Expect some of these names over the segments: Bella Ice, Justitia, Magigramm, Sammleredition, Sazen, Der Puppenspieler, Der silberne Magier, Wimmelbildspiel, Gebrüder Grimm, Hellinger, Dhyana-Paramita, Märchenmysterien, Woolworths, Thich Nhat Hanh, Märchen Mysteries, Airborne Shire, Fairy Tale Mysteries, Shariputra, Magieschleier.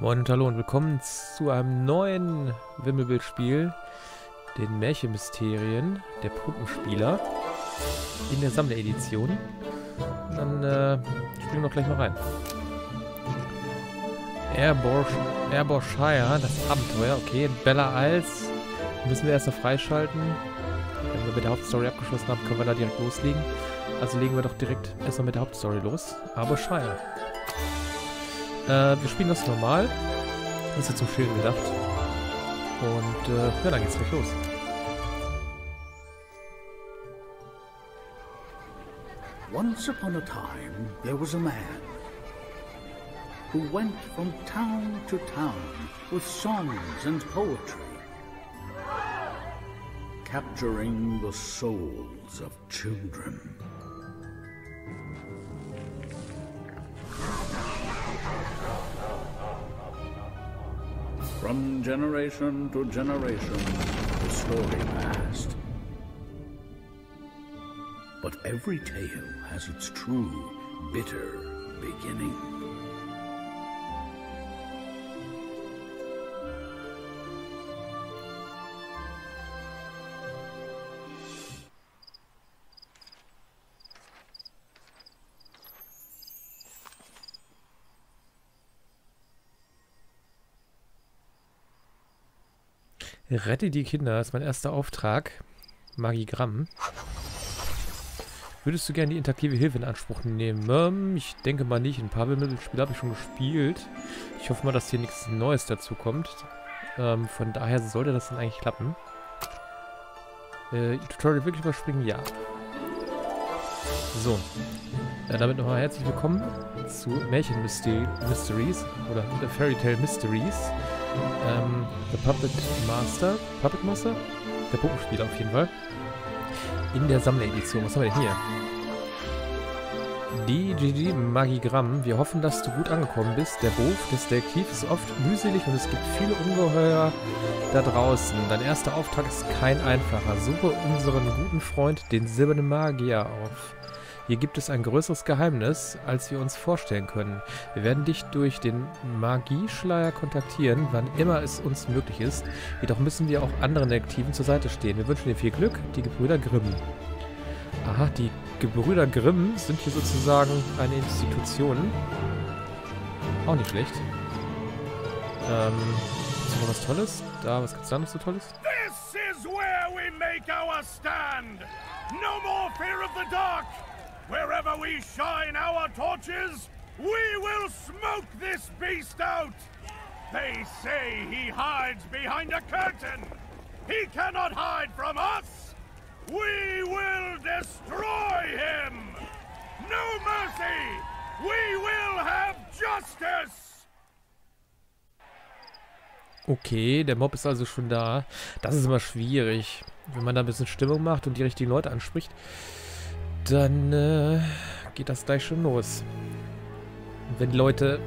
Moin und hallo und willkommen zu einem neuen Wimmelbildspiel, den Märchenmysterien, der Puppenspieler, in der Sammleredition. Und dann spielen wir doch gleich mal rein. Airborne Shire, das Abenteuer, okay. Bella Ice, müssen wir erst noch freischalten. Wenn wir mit der Hauptstory abgeschlossen haben, können wir da direkt loslegen. Also legen wir doch direkt erstmal mit der Hauptstory los. Aber Shire. Wir spielen das normal. Das ist ja zum Spielen gedacht. Und ja, dann geht's gleich los. Once upon a time there was a man who went from town to town with songs and poetry, capturing the souls of children. From generation to generation, the story passed. But every tale has its true, bitter beginning. Rette die Kinder, das ist mein erster Auftrag. Magigramm. Würdest du gerne die interaktive Hilfe in Anspruch nehmen? Ich denke mal nicht. Ein paar Wimmelspiele habe ich schon gespielt. Ich hoffe mal, dass hier nichts Neues dazu kommt. Von daher sollte das dann eigentlich klappen. Tutorial wirklich überspringen? Ja. So. Damit nochmal herzlich willkommen zu Märchen Mysteries oder Fairy Tale Mysteries. Der Puppet Master? Der Puppenspieler auf jeden Fall. In der Sammleredition. Was haben wir denn hier? DGG Magigramm. Wir hoffen, dass du gut angekommen bist. Der Beruf des Detektivs ist oft mühselig und es gibt viele Ungeheuer da draußen. Dein erster Auftrag ist kein einfacher. Suche unseren guten Freund, den silbernen Magier, auf. Hier gibt es ein größeres Geheimnis, als wir uns vorstellen können. Wir werden dich durch den Magieschleier kontaktieren, wann immer es uns möglich ist. Jedoch müssen wir auch anderen Detektiven zur Seite stehen. Wir wünschen dir viel Glück, die Gebrüder Grimm. Aha, die Gebrüder Grimm sind hier sozusagen eine Institution. Auch nicht schlecht. Ist noch was Tolles? Da, was gibt's da noch so Tolles? This is where we make our stand. No more fear of the dark. Wherever we shine our torches, we will smoke this beast out! They say he hides behind a curtain! He cannot hide from us! We will destroy him! No mercy! We will have justice! Okay, der Mob ist also schon da. Das ist immer schwierig, wenn man da ein bisschen Stimmung macht und die richtigen Leute anspricht. Dann geht das gleich schon los. Und wenn die Leute,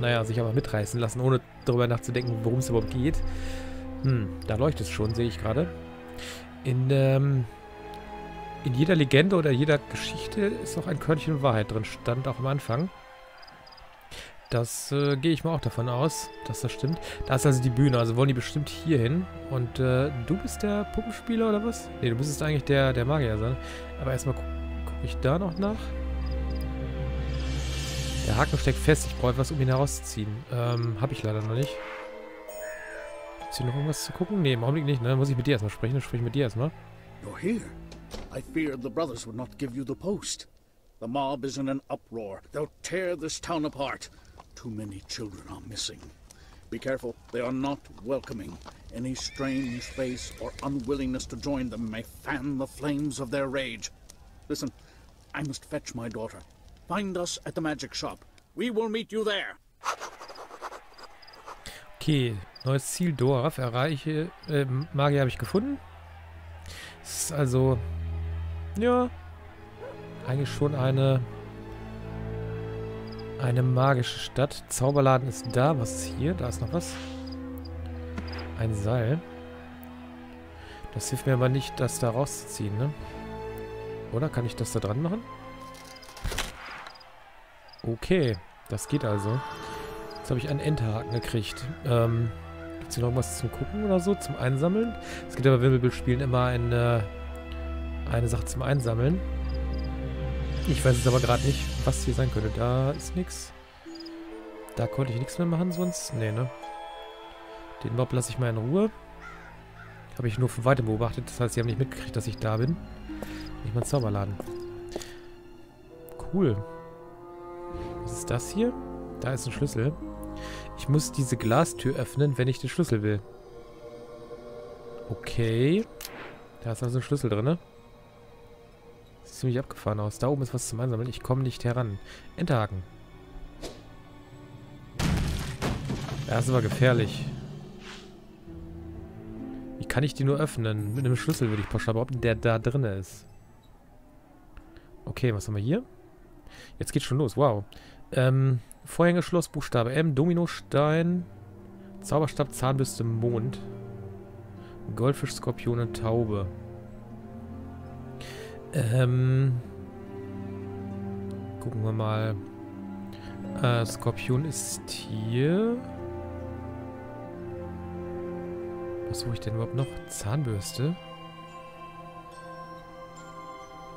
naja, sich aber mitreißen lassen, ohne darüber nachzudenken, worum es überhaupt geht. Da leuchtet es schon, sehe ich gerade. In jeder Legende oder jeder Geschichte ist auch ein Körnchen Wahrheit drin, stand auch am Anfang. Das gehe ich mal auch davon aus, dass das stimmt. Da ist also die Bühne, also wollen die bestimmt hier hin. Und du bist der Puppenspieler oder was? Ne, du müsstest eigentlich der Magier sein. Aber erstmal gucke ich da noch nach. Der Haken steckt fest, ich brauche etwas, um ihn herauszuziehen. Habe ich leider noch nicht. Gibt es hier noch irgendwas zu gucken? Ne, im Augenblick nicht, ne? Dann muss ich mit dir erstmal sprechen, dann spreche ich mit dir erstmal. You're here. I feared the brothers would not give you the post. The mob is in an uproar. They'll tear this town apart. Too many children are missing. Be careful, they are not welcoming. Any strange face or unwillingness to join them may fan the flames of their rage. Listen, I must fetch my daughter. Find us at the magic shop. We will meet you there. Okay, neues Ziel Dorf. Erreiche Magier habe ich gefunden. Es ist also ja eigentlich schon eine magische Stadt. Zauberladen ist da. Was ist hier? Da ist noch was. Ein Seil. Das hilft mir aber nicht, das da rauszuziehen, ne? Oder? Kann ich das da dran machen? Okay. Das geht also. Jetzt habe ich einen Enterhaken gekriegt. Gibt es hier noch was zum Gucken oder so? Zum Einsammeln? Es gibt ja bei Wimmelbildspielen immer eine Sache zum Einsammeln. Ich weiß jetzt aber gerade nicht, was hier sein könnte. Da ist nichts. Da konnte ich nichts mehr machen sonst. Nee, ne? Den Mob lasse ich mal in Ruhe. Habe ich nur von weitem beobachtet. Das heißt, sie haben nicht mitgekriegt, dass ich da bin. Nicht mal Zauberladen. Cool. Was ist das hier? Da ist ein Schlüssel. Ich muss diese Glastür öffnen, wenn ich den Schlüssel will. Okay. Da ist also ein Schlüssel drin, ne? Sieht ziemlich abgefahren aus. Da oben ist was zum Einsammeln. Ich komme nicht heran. Enterhaken. Das war gefährlich. Wie kann ich die nur öffnen? Mit einem Schlüssel würde ich pauschal behaupten, der da drin ist. Okay, was haben wir hier? Jetzt geht's schon los, wow. Vorhängeschloss, Buchstabe M, Dominostein, Zauberstab, Zahnbürste, Mond, Goldfisch, Skorpion und Taube. Gucken wir mal. Skorpion ist hier. Was suche ich denn überhaupt noch? Zahnbürste.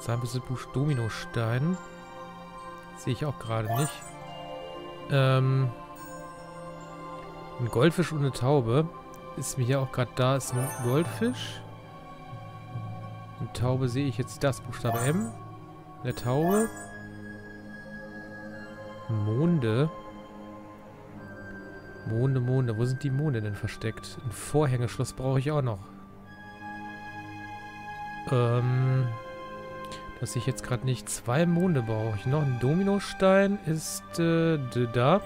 Zahnbürste, Buch, Dominostein. Sehe ich auch gerade nicht. Ein Goldfisch und eine Taube. Ist mir hier auch gerade da. Ist ein Goldfisch. Eine Taube sehe ich jetzt. Das Buchstabe M. Eine Taube. Monde. Monde, Monde. Wo sind die Monde denn versteckt? Ein Vorhängeschloss brauche ich auch noch. Das sehe ich jetzt gerade nicht. 2 Monde brauche ich noch. Ein Dominostein ist da.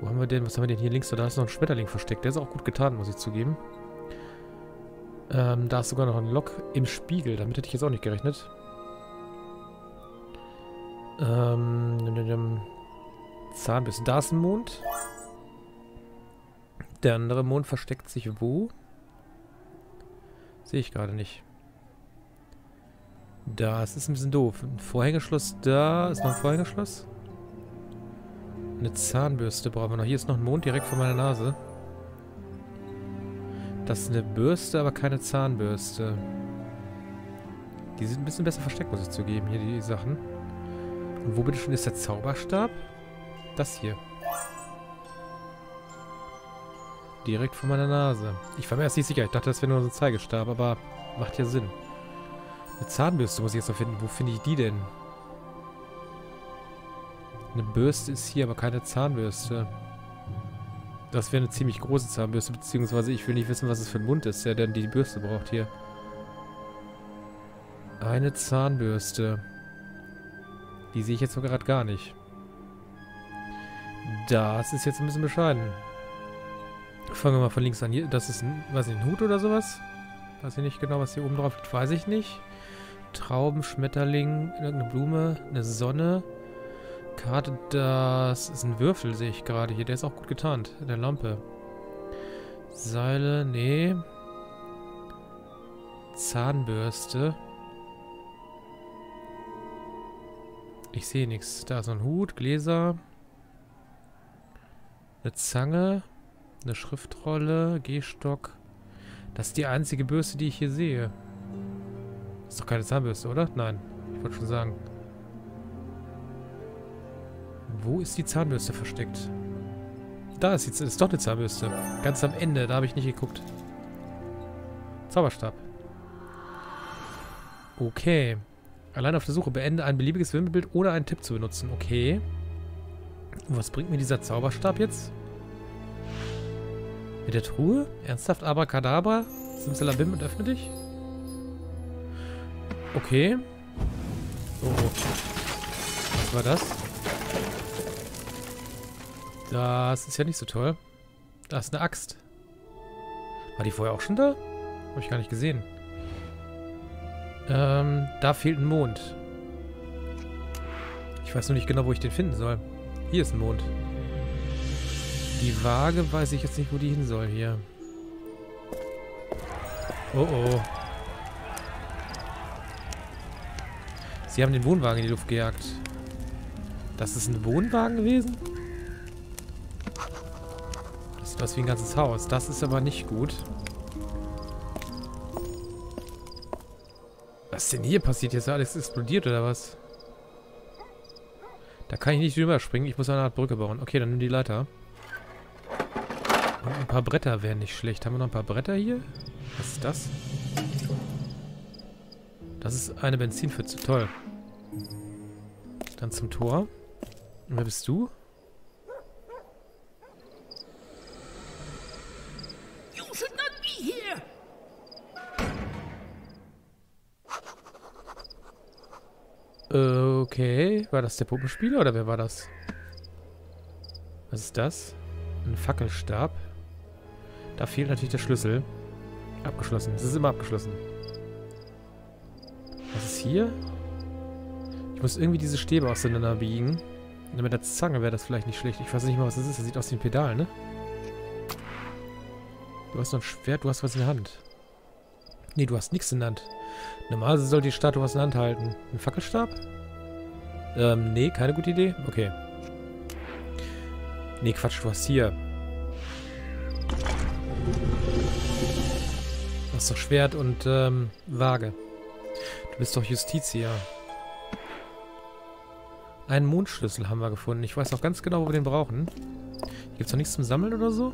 Wo haben wir denn? Was haben wir denn hier links? Da ist noch ein Schmetterling versteckt. Der ist auch gut getan, muss ich zugeben. Da ist sogar noch ein Lock im Spiegel. Damit hätte ich jetzt auch nicht gerechnet. Zahnbiss. Da ist ein Mond. Der andere Mond versteckt sich wo? Sehe ich gerade nicht. Das ist ein bisschen doof. Ein Vorhängeschloss da. Ist noch ein Vorhängeschloss? Eine Zahnbürste brauchen wir noch. Hier ist noch ein Mond direkt vor meiner Nase. Das ist eine Bürste, aber keine Zahnbürste. Die sind ein bisschen besser versteckt, muss ich zugeben. Hier die Sachen. Und wo bitte schon ist der Zauberstab? Das hier. Direkt vor meiner Nase. Ich war mir erst nicht sicher. Ich dachte, das wäre nur so ein Zeigestab, aber macht ja Sinn. Eine Zahnbürste muss ich jetzt noch finden. Wo finde ich die denn? Eine Bürste ist hier, aber keine Zahnbürste. Das wäre eine ziemlich große Zahnbürste, beziehungsweise ich will nicht wissen, was es für ein Mund ist, der dann die Bürste braucht hier. Eine Zahnbürste. Die sehe ich jetzt gerade gar nicht. Das ist jetzt ein bisschen bescheiden. Fangen wir mal von links an. Hier, das ist ein, weiß nicht, ein Hut oder sowas. Weiß ich nicht genau, was hier oben drauf liegt. Weiß ich nicht. Trauben, Schmetterling, irgendeine Blume, eine Sonne. Karte, das ist ein Würfel, sehe ich gerade hier. Der ist auch gut getarnt. In der Lampe. Seile, nee. Zahnbürste. Ich sehe nichts. Da ist noch ein Hut, Gläser. Eine Zange. Eine Schriftrolle, Gehstock. Das ist die einzige Bürste, die ich hier sehe. Ist doch keine Zahnbürste, oder? Nein, ich wollte schon sagen. Wo ist die Zahnbürste versteckt? Da ist jetzt doch eine Zahnbürste. Ganz am Ende, da habe ich nicht geguckt. Zauberstab. Okay. Allein auf der Suche beende ein beliebiges Wimmelbild ohne einen Tipp zu benutzen. Okay. Und was bringt mir dieser Zauberstab jetzt? Mit der Truhe? Ernsthaft? Abracadabra? Simsalabim und öffne dich? Okay. Oh, oh. Was war das? Das ist ja nicht so toll. Da ist eine Axt. War die vorher auch schon da? Habe ich gar nicht gesehen. Da fehlt ein Mond. Ich weiß nur nicht genau, wo ich den finden soll. Hier ist ein Mond. Die Waage weiß ich jetzt nicht, wo die hin soll hier. Oh oh. Sie haben den Wohnwagen in die Luft gejagt. Das ist ein Wohnwagen gewesen? Das sieht aus wie ein ganzes Haus. Das ist aber nicht gut. Was ist denn hier passiert? Hier ist alles explodiert oder was? Da kann ich nicht rüberspringen. Ich muss eine Art Brücke bauen. Okay, dann nimm die Leiter. Und ein paar Bretter wären nicht schlecht. Haben wir noch ein paar Bretter hier? Was ist das? Das ist eine Benzinpfütze. Toll. Dann zum Tor. Und wer bist du? You should not be here. Okay. War das der Puppenspieler oder wer war das? Was ist das? Ein Fackelstab. Da fehlt natürlich der Schlüssel. Abgeschlossen. Es ist immer abgeschlossen. Was ist hier? Ich muss irgendwie diese Stäbe auseinander biegen. Und mit der Zange wäre das vielleicht nicht schlecht. Ich weiß nicht mal, was das ist. Das sieht aus wie ein Pedal, ne? Du hast noch ein Schwert, du hast was in der Hand. Ne, du hast nichts in der Hand. Normalerweise soll die Statue was in der Hand halten. Ein Fackelstab? Ne, keine gute Idee. Okay. Ne, Quatsch, du hast hier. Du hast doch Schwert und Waage. Du bist doch Justitia. Einen Mondschlüssel haben wir gefunden. Ich weiß auch ganz genau, wo wir den brauchen. Hier gibt es noch nichts zum Sammeln oder so?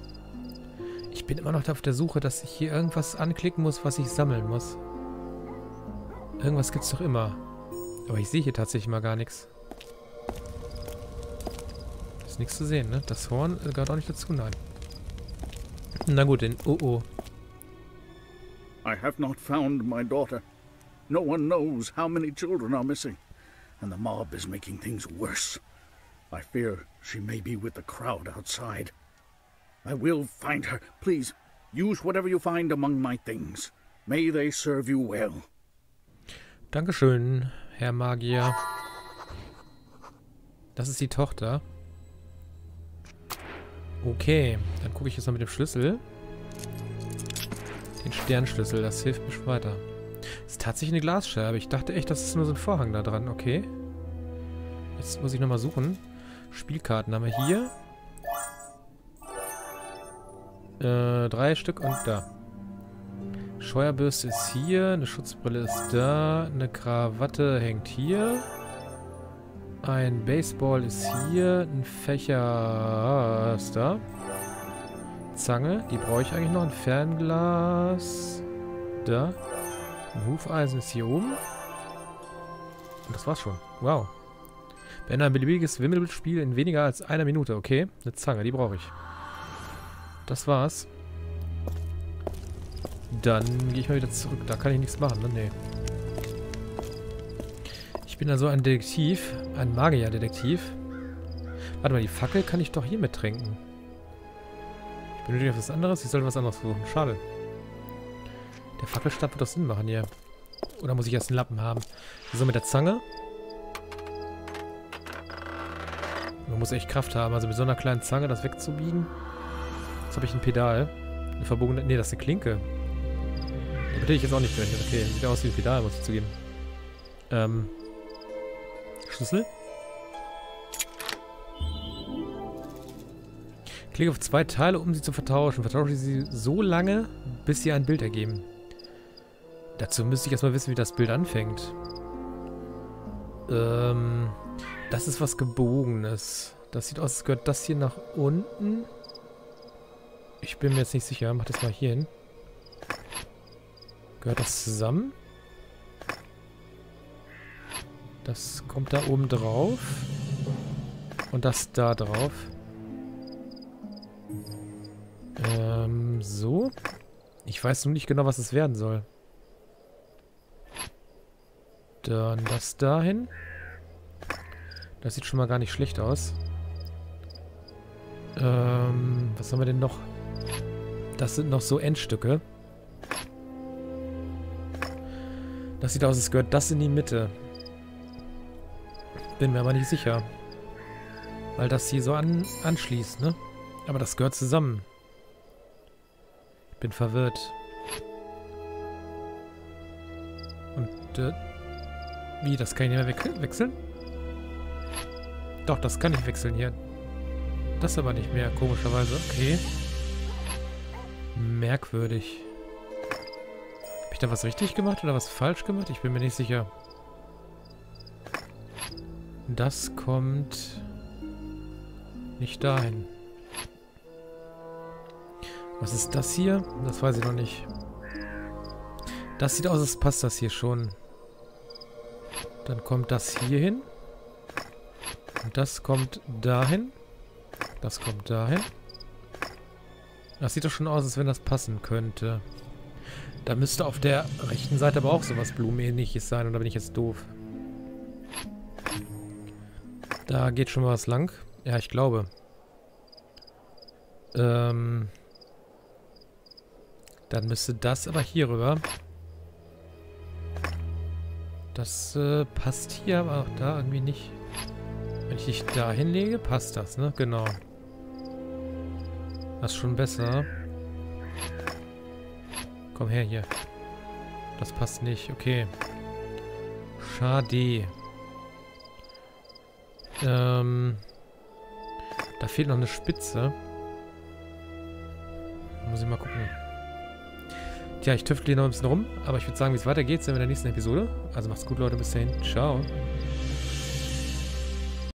Ich bin immer noch auf der Suche, dass ich hier irgendwas anklicken muss, was ich sammeln muss. Irgendwas gibt es doch immer. Aber ich sehe hier tatsächlich mal gar nichts. Ist nichts zu sehen, ne? Das Horn gehört auch nicht dazu, nein. Na gut, den Oh. I have not found my daughter. No one knows how many children are missing, and the mob is making things worse. I fear she may be with the crowd outside. I will find her. Please, use whatever you find among my things. May they serve you well. Dankeschön, Herr Magier. Das ist die Tochter. Okay, dann gucke ich jetzt mal mit dem Schlüssel. Den Sternschlüssel, das hilft mir schon weiter. Das ist tatsächlich eine Glasscherbe. Ich dachte echt, das ist nur so ein Vorhang da dran. Okay. Jetzt muss ich nochmal suchen. Spielkarten haben wir hier. 3 Stück und da. Scheuerbürste ist hier. Eine Schutzbrille ist da. Eine Krawatte hängt hier. Ein Baseball ist hier. Ein Fächer ist da. Zange. Die brauche ich eigentlich noch. Ein Fernglas. Da. Ein Hufeisen ist hier oben. Und das war's schon. Wow. Beende ein beliebiges Wimmelbildspiel in weniger als einer Minute. Okay. Eine Zange, die brauche ich. Das war's. Dann gehe ich mal wieder zurück. Da kann ich nichts machen, ne? Nee. Ich bin also ein Detektiv. Ein Magier-Detektiv. Warte mal, die Fackel kann ich doch hier mit trinken. Ich benötige etwas anderes. Ich sollte was anderes suchen. Schade. Der Fackelstab wird doch Sinn machen hier. Oder muss ich erst einen Lappen haben? So, mit der Zange. Man muss echt Kraft haben. Also mit so einer kleinen Zange das wegzubiegen. Jetzt habe ich ein Pedal. Eine verbogene... Ne, das ist eine Klinke. Da bin ich jetzt auch nicht durch. Okay, sieht aus wie ein Pedal, muss ich zugeben. Schlüssel. Klicke auf 2 Teile, um sie zu vertauschen. Vertausche sie so lange, bis sie ein Bild ergeben. Dazu müsste ich erstmal wissen, wie das Bild anfängt. Das ist was Gebogenes. Das sieht aus, als gehört das hier nach unten. Ich bin mir jetzt nicht sicher. Mach das mal hier hin. Gehört das zusammen? Das kommt da oben drauf. Und das da drauf. So. Ich weiß nur nicht genau, was es werden soll. Dann das dahin. Das sieht schon mal gar nicht schlecht aus. Was haben wir denn noch? Das sind noch so Endstücke. Das sieht aus, als gehört das in die Mitte. Bin mir aber nicht sicher. Weil das hier so anschließt, ne? Aber das gehört zusammen. Ich bin verwirrt. Und, wie? Das kann ich nicht mehr wechseln? Doch, das kann ich wechseln hier. Das aber nicht mehr, komischerweise. Okay. Merkwürdig. Habe ich da was richtig gemacht oder was falsch gemacht? Ich bin mir nicht sicher. Das kommt nicht dahin. Was ist das hier? Das weiß ich noch nicht. Das sieht aus, als passt das hier schon. Dann kommt das hier hin. Und das kommt dahin. Das kommt dahin. Das sieht doch schon aus, als wenn das passen könnte. Da müsste auf der rechten Seite aber auch sowas Blumenähnliches sein. Und da bin ich jetzt doof. Da geht schon mal was lang. Ja, ich glaube. Dann müsste das aber hier rüber. Das passt hier, aber auch da irgendwie nicht. Wenn ich dich da hinlege, passt das, ne? Genau. Das ist schon besser. Komm her hier. Das passt nicht. Okay. Schade. Da fehlt noch eine Spitze. Muss ich mal gucken. Tja, ich tüftle hier noch ein bisschen rum, aber ich würde sagen, wie es weitergeht, sehen wir in der nächsten Episode. Also macht's gut, Leute, bis dahin. Ciao.